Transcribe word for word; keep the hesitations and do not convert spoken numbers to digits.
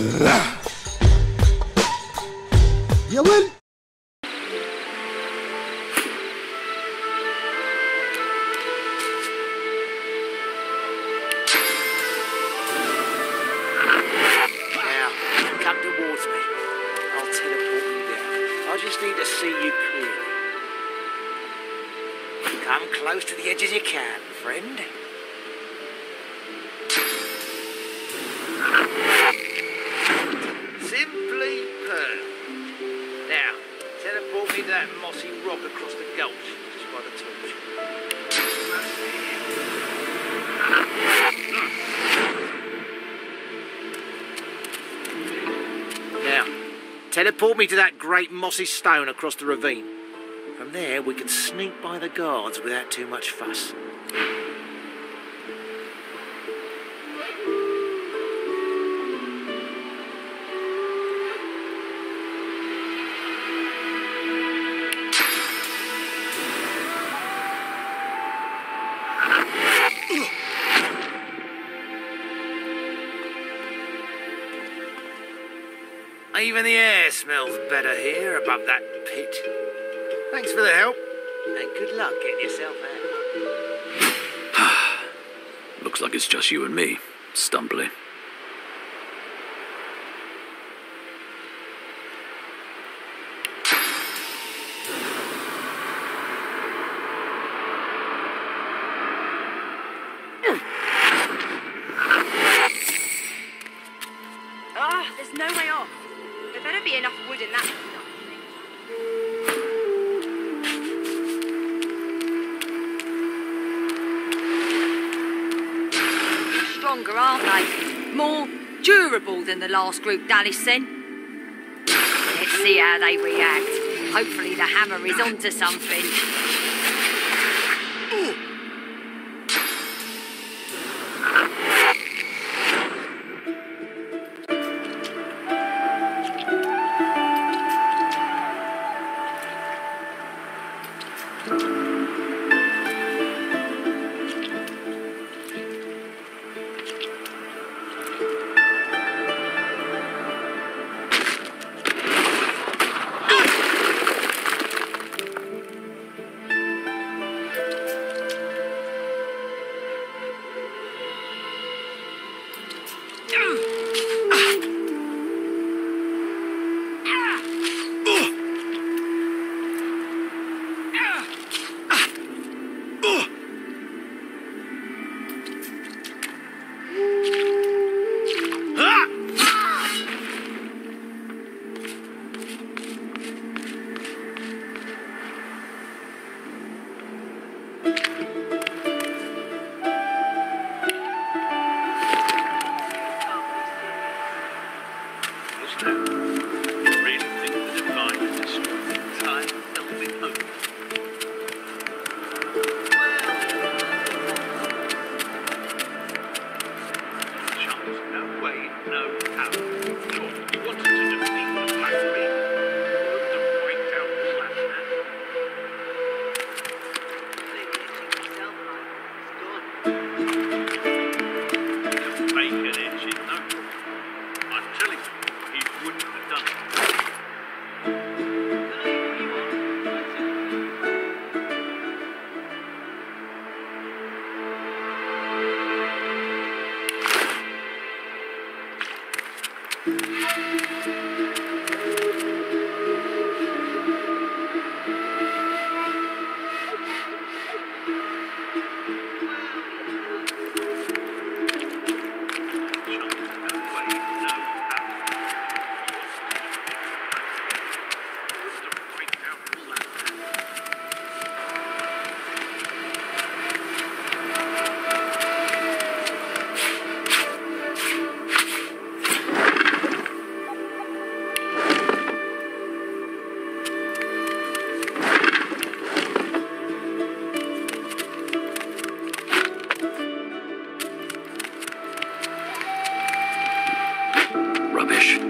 You will. Close to the edge as you can, friend. Simply perfect. Now, teleport me to that mossy rock across the gulch, just by the torch. Now, teleport me to that great mossy stone across the ravine. From there, we can sneak by the guards without too much fuss. Even the air smells better here above that pit. Thanks for the help. And good luck getting yourself out. Looks like it's just you and me, Stumbly. Ah, oh, there's no way off. There better be enough wood in that. Stronger, aren't they? More durable than the last group Dallas sent. Let's see how they react. Hopefully the hammer is onto something. Rubbish.